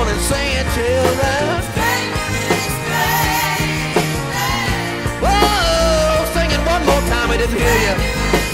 on and sing it till then. Whoa, sing it one more time, we didn't hear you.